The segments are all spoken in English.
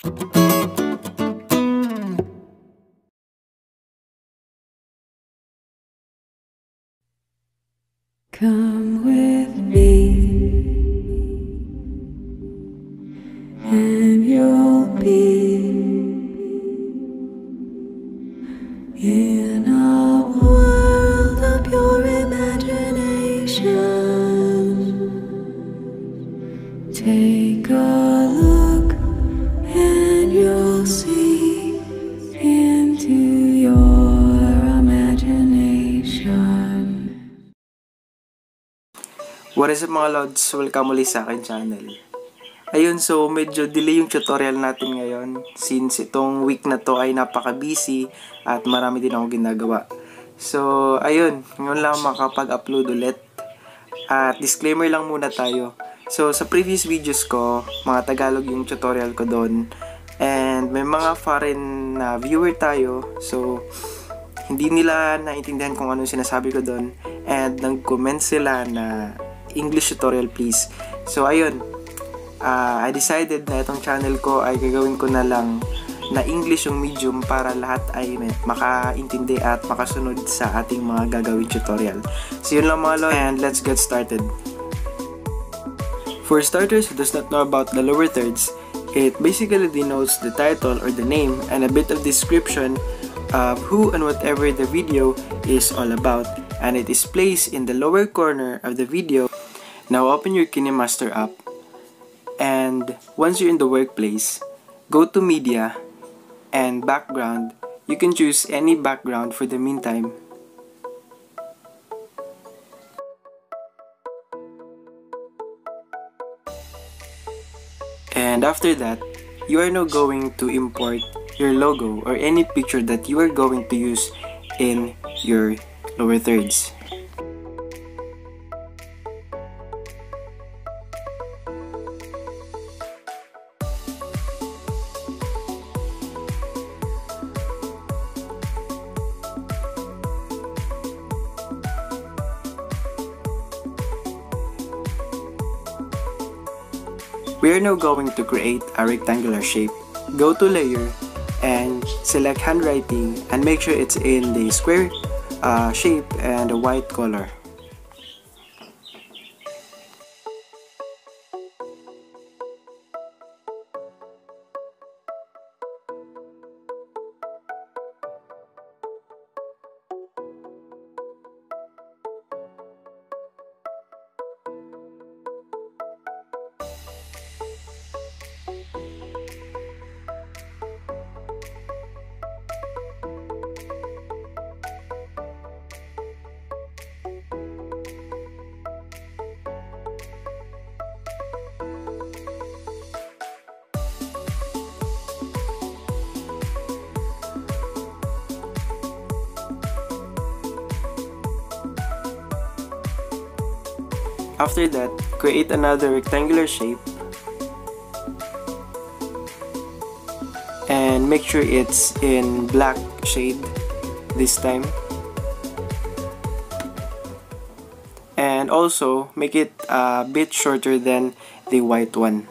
Come with me, and you'll be in a world of pure imagination. Take a look, and you'll see into your imagination. What is up mga lods? Welcome ulit sa akin channel. Ayun, so medyo delay yung tutorial natin ngayon since itong week na to ay napaka-busy at marami din akong ginagawa. So ayun, ngayon lang makapag-upload ulit. At disclaimer lang muna tayo. So sa previous videos ko, mga Tagalog yung tutorial ko doon. And may mga foreign na viewer tayo. So hindi nila naintindihan kung anong sinasabi ko doon. And nag-comment sila na English tutorial please. So ayun, I decided na itong channel ko ay gagawin ko na lang na English yung medium para lahat ay makaintindi at makasunod sa ating mga gagawin tutorial. So yun lang mga lord, and let's get started. For starters who does not know about the lower thirds, it basically denotes the title or the name and a bit of description of who and whatever the video is all about, and it is placed in the lower corner of the video. Now open your KineMaster app, and once you're in the workplace, go to media and background. You can choose any background for the meantime. And after that, you are now going to import your logo or any picture that you are going to use in your lower thirds. We are now going to create a rectangular shape. Go to layer and select handwriting and make sure it's in the square shape and a white color. After that, create another rectangular shape and make sure it's in black shade this time, and also make it a bit shorter than the white one.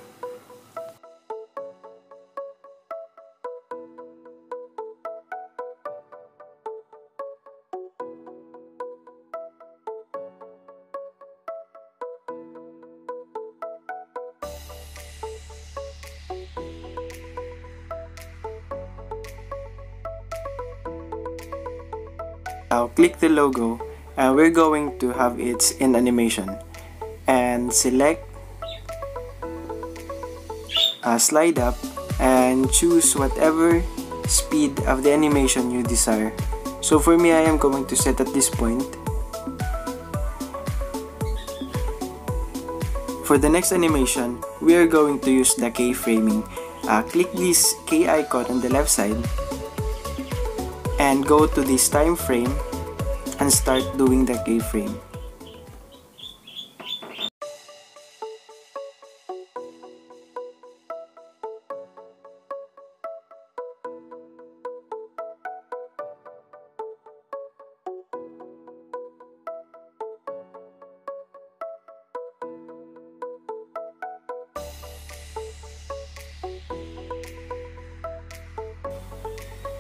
Now click the logo, and we're going to have it in animation, and select slide up and choose whatever speed of the animation you desire. So for me, I am going to set at this point. For the next animation, we are going to use the K framing. Click this K icon on the left side and go to this time frame and start doing the keyframe.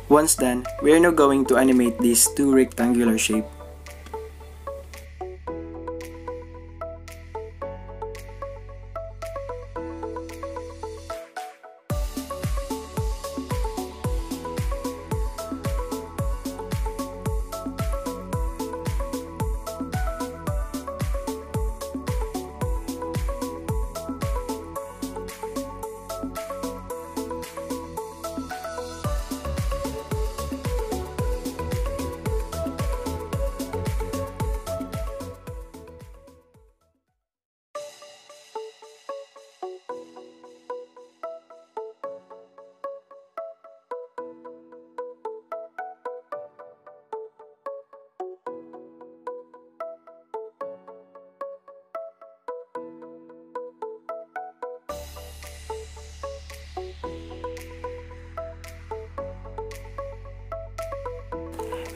Once done, we are now going to animate these two rectangular shapes.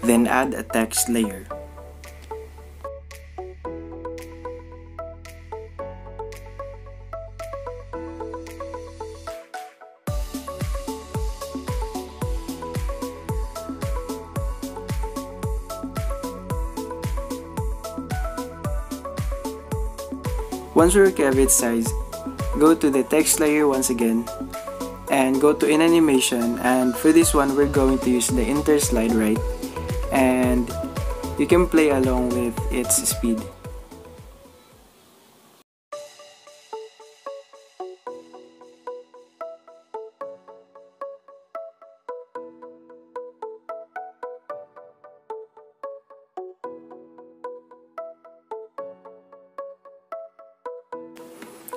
Then add a text layer. Once we recover its size, go to the text layer once again and go to inanimation, and for this one we're going to use the interslide right, and you can play along with its speed.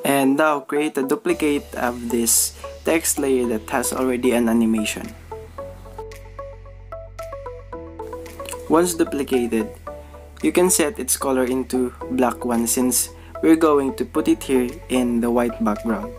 And now create a duplicate of this text layer that has already an animation. Once duplicated, you can set its color into black one since we're going to put it here in the white background.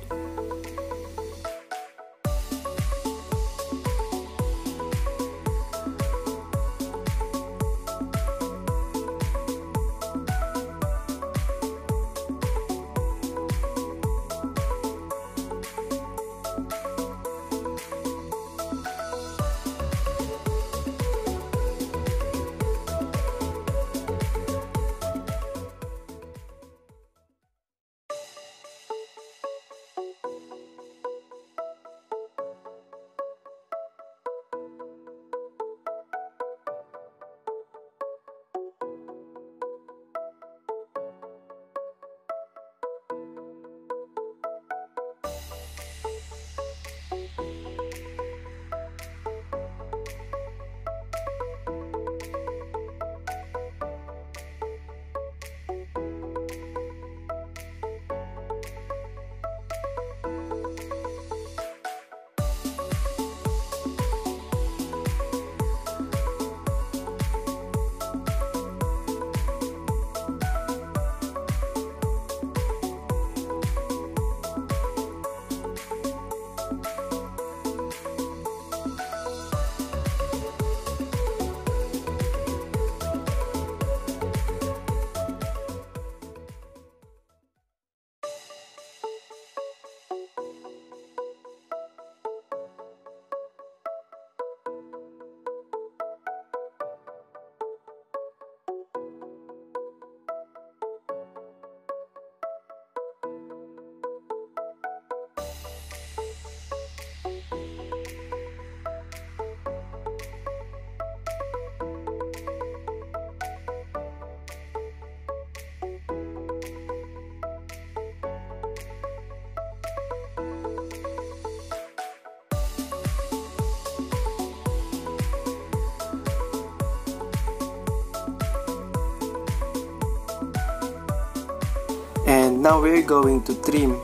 And now we're going to trim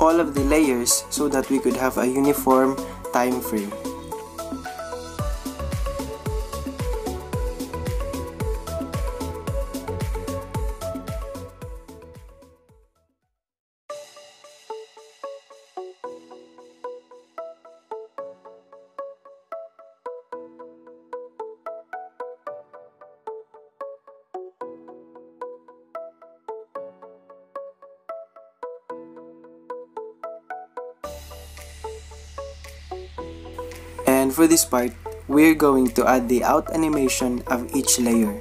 all of the layers so that we could have a uniform time frame. And for this part, we're going to add the out animation of each layer.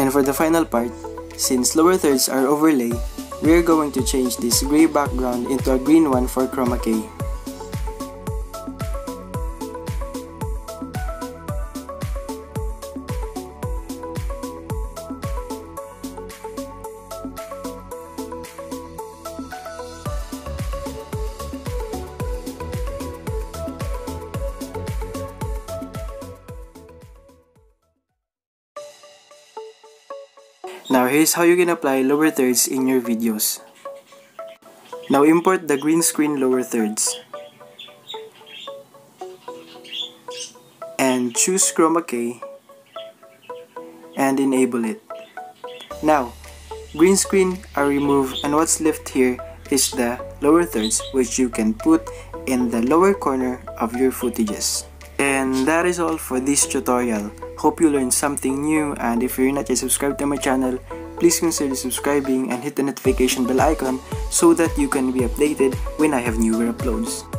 And for the final part, since lower thirds are overlay, we are going to change this gray background into a green one for chroma key. Now here's how you can apply lower thirds in your videos. Now import the green screen lower thirds. And choose chroma key. And enable it. Now, green screen are removed and what's left here is the lower thirds, which you can put in the lower corner of your footages. And that is all for this tutorial. Hope you learned something new, and if you're not yet subscribed to my channel, please consider subscribing and hit the notification bell icon so that you can be updated when I have newer uploads.